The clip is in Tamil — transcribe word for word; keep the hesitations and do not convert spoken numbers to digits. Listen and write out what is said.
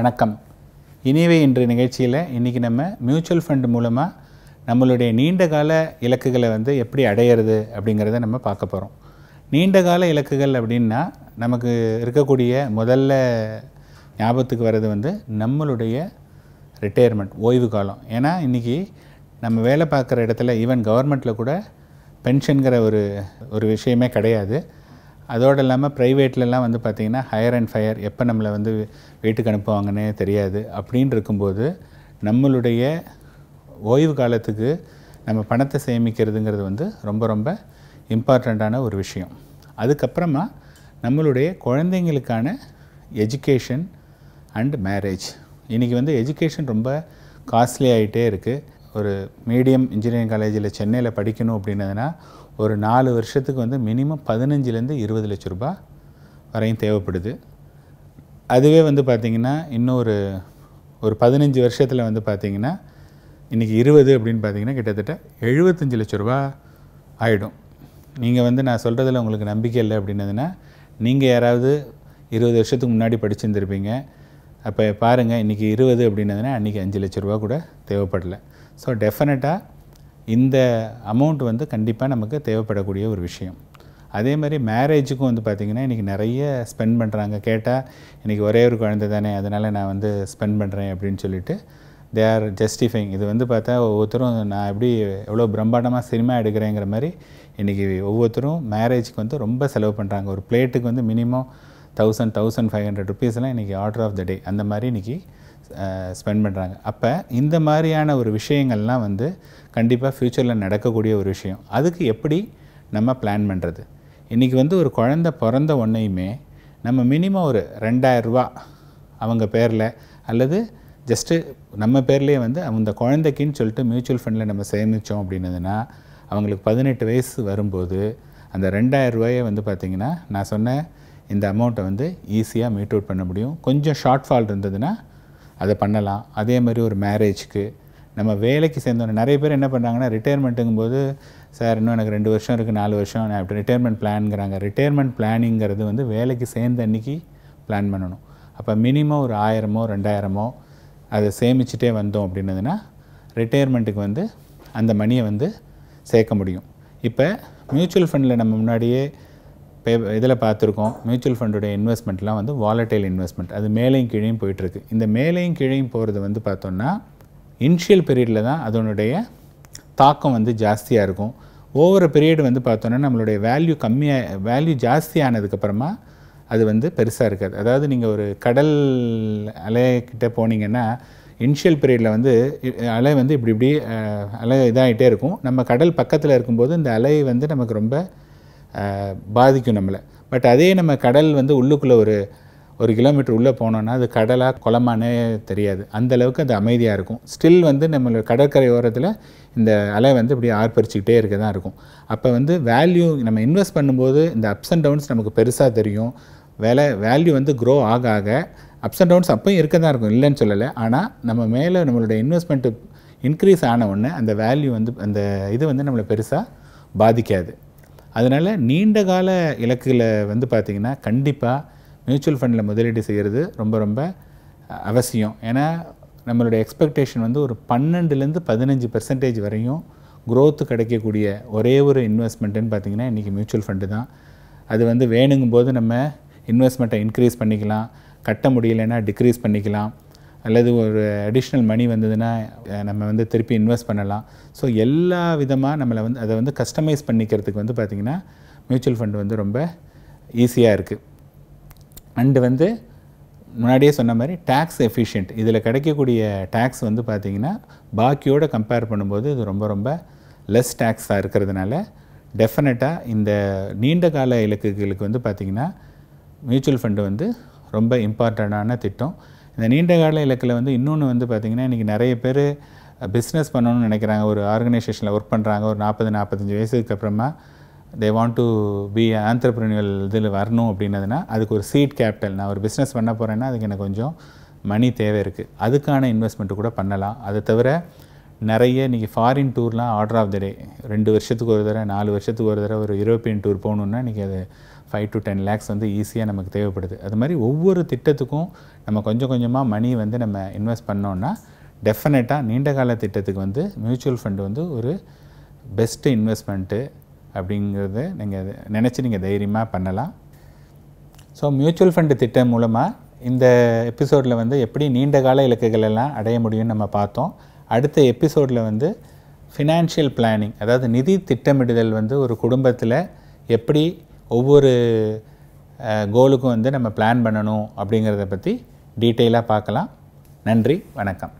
வணக்கம். இனிவே இன்று நிகழ்ச்சியில் இன்றைக்கி நம்ம மியூச்சுவல் ஃபண்ட் மூலமாக நம்மளுடைய நீண்டகால இலக்குகளை வந்து எப்படி அடையிறது அப்படிங்கிறத நம்ம பார்க்க போகிறோம். நீண்டகால இலக்குகள் அப்படின்னா நமக்கு இருக்கக்கூடிய முதல்ல ஞாபகத்துக்கு வர்றது வந்து நம்மளுடைய ரிட்டையர்மெண்ட், ஓய்வு காலம். ஏன்னா இன்றைக்கி நம்ம வேலை பார்க்குற இடத்துல ஈவன் கவர்மெண்ட்டில் கூட பென்ஷனுங்கிற ஒரு ஒரு விஷயமே கிடையாது. அதோடு இல்லாமல் ப்ரைவேட்லலாம் வந்து பார்த்திங்கன்னா ஹையர் அண்ட் ஃபயர், எப்போ நம்மளை வந்து வீட்டுக்கு அனுப்புவாங்கன்னே தெரியாது. அப்படின்னு இருக்கும்போது நம்மளுடைய ஓய்வு காலத்துக்கு நம்ம பணத்தை சேமிக்கிறதுங்கிறது வந்து ரொம்ப ரொம்ப இம்பார்ட்டண்ட்டான ஒரு விஷயம். அதுக்கப்புறமா நம்மளுடைய குழந்தைங்களுக்கான எஜுகேஷன் அண்ட் மேரேஜ். இன்றைக்கி வந்து எஜுகேஷன் ரொம்ப காஸ்ட்லி ஆகிட்டே இருக்குது. ஒரு மீடியம் இன்ஜினியரிங் காலேஜில் சென்னையில் படிக்கணும் அப்படின்னதுனா ஒரு நாலு வருஷத்துக்கு வந்து மினிமம் பதினஞ்சுலேருந்து இருபது லட்ச ரூபா வரையும் தேவைப்படுது. அதுவே வந்து பார்த்திங்கன்னா இன்னும் ஒரு ஒரு பதினஞ்சு வருஷத்தில் வந்து பார்த்திங்கன்னா இன்றைக்கி இருபது அப்படின்னு பார்த்திங்கன்னா கிட்டத்தட்ட எழுபத்தஞ்சு லட்ச ரூபா ஆகிடும். நீங்கள் வந்து நான் சொல்கிறதுல உங்களுக்கு நம்பிக்கை இல்லை அப்படின்னதுன்னா நீங்கள் யாராவது இருபது வருஷத்துக்கு முன்னாடி படிச்சுருந்துருப்பீங்க. அப்போ பாருங்கள், இன்றைக்கி இருபது அப்படின்னதுன்னா அன்றைக்கி அஞ்சு லட்ச ரூபா கூட தேவைப்படலை. ஸோ டெஃபினட்டாக இந்த அமௌண்ட் வந்து கண்டிப்பாக நமக்கு தேவைப்படக்கூடிய ஒரு விஷயம். அதே மாதிரி மேரேஜுக்கும் வந்து பார்த்திங்கன்னா இன்றைக்கி நிறைய ஸ்பெண்ட் பண்ணுறாங்க. கேட்டால் இன்றைக்கி ஒரே ஒரு குழந்தை தானே, அதனால் நான் வந்து ஸ்பெண்ட் பண்ணுறேன் அப்படின்னு சொல்லிட்டு தே ஆர் ஜஸ்டிஃபைங். இது வந்து பார்த்தா ஒவ்வொருத்தரும் நான் எப்படி எவ்வளோ பிரம்மாண்டமாக சினிமா எடுக்கிறேங்கிற மாதிரி இன்றைக்கி ஒவ்வொருத்தரும் மேரேஜுக்கு வந்து ரொம்ப செலவு பண்ணுறாங்க. ஒரு பிளேட்டுக்கு வந்து minimum thousand thousand five hundred ருபீஸ்லாம் இன்றைக்கி ஆர்டர் ஆஃப் த டே அந்த மாதிரி இன்றைக்கி ஸ்பெண்ட் பண்ணுறாங்க. அப்போ இந்த மாதிரியான ஒரு விஷயங்கள்லாம் வந்து கண்டிப்பாக ஃப்யூச்சரில் நடக்கக்கூடிய ஒரு விஷயம். அதுக்கு எப்படி நம்ம பிளான் பண்ணுறது? இன்றைக்கி வந்து ஒரு குழந்த பிறந்த உடனேயுமே நம்ம மினிமம் ஒரு ரெண்டாயிரரூவா அவங்க பேரில் அல்லது ஜஸ்ட்டு நம்ம பேர்லேயே வந்து அந்த குழந்தைக்குன்னு சொல்லிட்டு மியூச்சுவல் ஃபண்டில் நம்ம சேமித்தோம் அப்படின்னதுன்னா அவங்களுக்கு பதினெட்டு வயசு வரும்போது அந்த ரெண்டாயிரரூவாயை வந்து பார்த்திங்கன்னா நான் சொன்ன இந்த அமௌண்ட்டை வந்து ஈஸியாக மீட் அவுட் பண்ண முடியும். கொஞ்சம் ஷார்ட்ஃபால் இருந்ததுன்னா அதை பண்ணலாம். அதே மாதிரி ஒரு மேரேஜுக்கு நம்ம வேலைக்கு சேர்ந்தோன்னே நிறைய பேர் என்ன பண்ணுறாங்கன்னா ரிட்டையர்மெண்ட்டுங்கும் போது சார் இன்னும் எனக்கு ரெண்டு வருஷம் இருக்குது, நாலு வருஷம் நான் அப்படி ரிட்டையர்மெண்ட் பிளான்ங்கிறாங்க. ரிட்டையர்மெண்ட் பிளானிங்கிறது வந்து வேலைக்கு சேர்ந்த அன்றைக்கி பிளான் பண்ணணும். அப்போ மினிமம் ஒரு ஆயிரமோ ரெண்டாயிரமோ அதை சேமிச்சுட்டே வந்தோம் அப்படின்னதுன்னா ரிட்டையர்மெண்ட்டுக்கு வந்து அந்த மணியை வந்து சேர்க்க முடியும். இப்போ மியூச்சுவல் ஃபண்டில் நம்ம முன்னாடியே பே இதில் பார்த்துருக்கோம். மியூச்சுவல் ஃபண்டுடைய இன்வெஸ்ட்மெண்ட்லாம் வந்து வாலட்டைல் இன்வெஸ்ட்மெண்ட், அது மேலையும் கீழையும் போயிட்டுருக்கு. இந்த மேலையும் கீழையும் போகிறது வந்து பார்த்தோன்னா இனிஷியல் பீரியடில் தான் அதனுடைய தாக்கம் வந்து ஜாஸ்தியாக இருக்கும். ஒவ்வொரு பீரியடு வந்து பார்த்தோன்னா நம்மளுடைய வேல்யூ கம்மியாக வேல்யூ ஜாஸ்தியானதுக்கப்புறமா அது வந்து பெருசாக இருக்காது. அதாவது நீங்கள் ஒரு கடல் அலைக்கிட்ட போனீங்கன்னா இனிஷியல் பீரியடில் வந்து அலை வந்து இப்படி இப்படி அலை இதாகிட்டே இருக்கும். நம்ம கடல் பக்கத்தில் இருக்கும்போது இந்த அலை வந்து நமக்கு ரொம்ப பாதிக்கும் நம்மளை. பட் அதே நம்ம கடல் வந்து உள்ளுக்குள்ளே ஒரு ஒரு கிலோமீட்டர் உள்ளே போனோன்னா அது கடலாக குளமானே தெரியாது, அந்தளவுக்கு அது அமைதியாக இருக்கும். ஸ்டில் வந்து நம்மளோட கடற்கரை ஓரத்தில் இந்த அலை வந்து இப்படி ஆர்ப்பரிச்சுக்கிட்டே இருக்க தான் இருக்கும். அப்போ வந்து வேல்யூ நம்ம இன்வெஸ்ட் பண்ணும்போது இந்த அப்ஸ் அண்ட் டவுன்ஸ் நமக்கு பெருசாக தெரியும். வேலை வேல்யூ வந்து க்ரோ ஆக ஆக அப்ஸ் அண்ட் டவுன்ஸ் அப்போயும் இருக்க தான் இருக்கும், இல்லைன்னு சொல்லலை. ஆனால் நம்ம மேலே நம்மளோட இன்வெஸ்ட்மெண்ட்டு இன்க்ரீஸ் ஆன உடனே அந்த வேல்யூ வந்து அந்த இது வந்து நம்மளை பெருசாக பாதிக்காது. அதனால் நீண்டகால இலக்குகளை வந்து பார்த்திங்கன்னா கண்டிப்பாக மியூச்சுவல் ஃபண்டில் முதலீடு செய்கிறது ரொம்ப ரொம்ப அவசியம். ஏன்னா நம்மளுடைய எக்ஸ்பெக்டேஷன் வந்து ஒரு பன்னெண்டுலேருந்து பதினஞ்சு பெர்சன்டேஜ் வரையும் க்ரோத்து கிடைக்கக்கூடிய ஒரே ஒரு இன்வெஸ்ட்மெண்ட்டுன்னு பார்த்திங்கன்னா இன்றைக்கி மியூச்சுவல் ஃபண்டு தான். அது வந்து வேணுங்கும் போது நம்ம இன்வெஸ்ட்மெண்ட்டை இன்க்ரீஸ் பண்ணிக்கலாம், கட்ட முடியலைன்னா டிக்ரீஸ் பண்ணிக்கலாம், அல்லது ஒரு அடிஷ்னல் மணி வந்ததுன்னா நம்ம வந்து திருப்பி இன்வெஸ்ட் பண்ணலாம். ஸோ எல்லா விதமாக நம்மளை வந்து அதை வந்து கஸ்டமைஸ் பண்ணிக்கிறதுக்கு வந்து பார்த்திங்கன்னா மியூச்சுவல் ஃபண்டு வந்து ரொம்ப ஈஸியாக இருக்குது. அண்டு வந்து முன்னாடியே சொன்ன மாதிரி டேக்ஸ் எஃபிஷியன்ட். இதில் கிடைக்கக்கூடிய டேக்ஸ் வந்து பார்த்திங்கன்னா பாக்கியோடு கம்பேர் பண்ணும்போது இது ரொம்ப ரொம்ப லெஸ் டேக்ஸாக இருக்கிறதுனால டெஃபினட்டாக இந்த நீண்ட கால இலக்குகளுக்கு வந்து பார்த்திங்கன்னா மியூச்சுவல் ஃபண்டு வந்து ரொம்ப இம்பார்ட்டண்ட்டான திட்டம். இந்த நீண்டகால இலக்கில் வந்து இன்னொன்று வந்து பார்த்திங்கன்னா இன்றைக்கி நிறைய பேர் பிஸ்னஸ் பண்ணணும்னு நினைக்கிறாங்க. ஒரு ஆர்கனைசேஷனில் ஒர்க் பண்ணுறாங்க, ஒரு நாற்பது நாற்பத்தஞ்சு வயசுக்கு அப்புறமா they want to be entrepreneurial இதில் வரணும் அப்படின்னதுன்னா அதுக்கு ஒரு சீட் கேபிட்டல், நான் ஒரு பிஸ்னஸ் பண்ண போகிறேன்னா அதுக்கு எனக்கு கொஞ்சம் மணி தேவை இருக்குது, அதுக்கான இன்வெஸ்ட்மெண்ட்டு கூட பண்ணலாம். அதை தவிர நிறைய நீங்க ஃபாரின் டூர்லாம் ஆர்டர் ஆஃப் தி டே ரெண்டு வருஷத்துக்கு ஒரு தடவை நாலு வருஷத்துக்கு ஒரு தடவை ஒரு யூரோப்பியன் டூர் போணும்னா நீங்க அது five to ten lakhs வந்து ஈஸியா நமக்கு தேவைப்படுது. அது மாதிரி ஒவ்வொரு திட்டத்துக்கும் நம்ம கொஞ்சம் கொஞ்சமா மணி வந்து நம்ம இன்வெஸ்ட் பண்ணோம்னா டெஃபினட்டா நீண்ட கால திட்டத்துக்கு வந்து மியூச்சுவல் ஃபண்ட் வந்து ஒரு பெஸ்ட் இன்வெஸ்ட்மென்ட் அப்படிங்கறது நீங்க நினைச்சு நீங்க தைரியமா பண்ணலாம். சோ மியூச்சுவல் ஃபண்ட் திட்டம் மூலமா இந்த எபிசோட்ல வந்து எப்படி நீண்ட கால இலக்குகள் எல்லாம் அடைய முடியும்னு நம்ம பார்த்தோம். அடுத்த எபிசோட்ல வந்து ஃபைனான்சியல் பிளானிங் அதாவது நிதி திட்டமிடுதல் வந்து ஒரு குடும்பத்துல எப்படி ஒவ்வொரு கோலுக்கும் வந்து நம்ம பிளான் பண்ணணும் அப்படிங்கறத பத்தி டீடைலா பார்க்கலாம். நன்றி, வணக்கம்.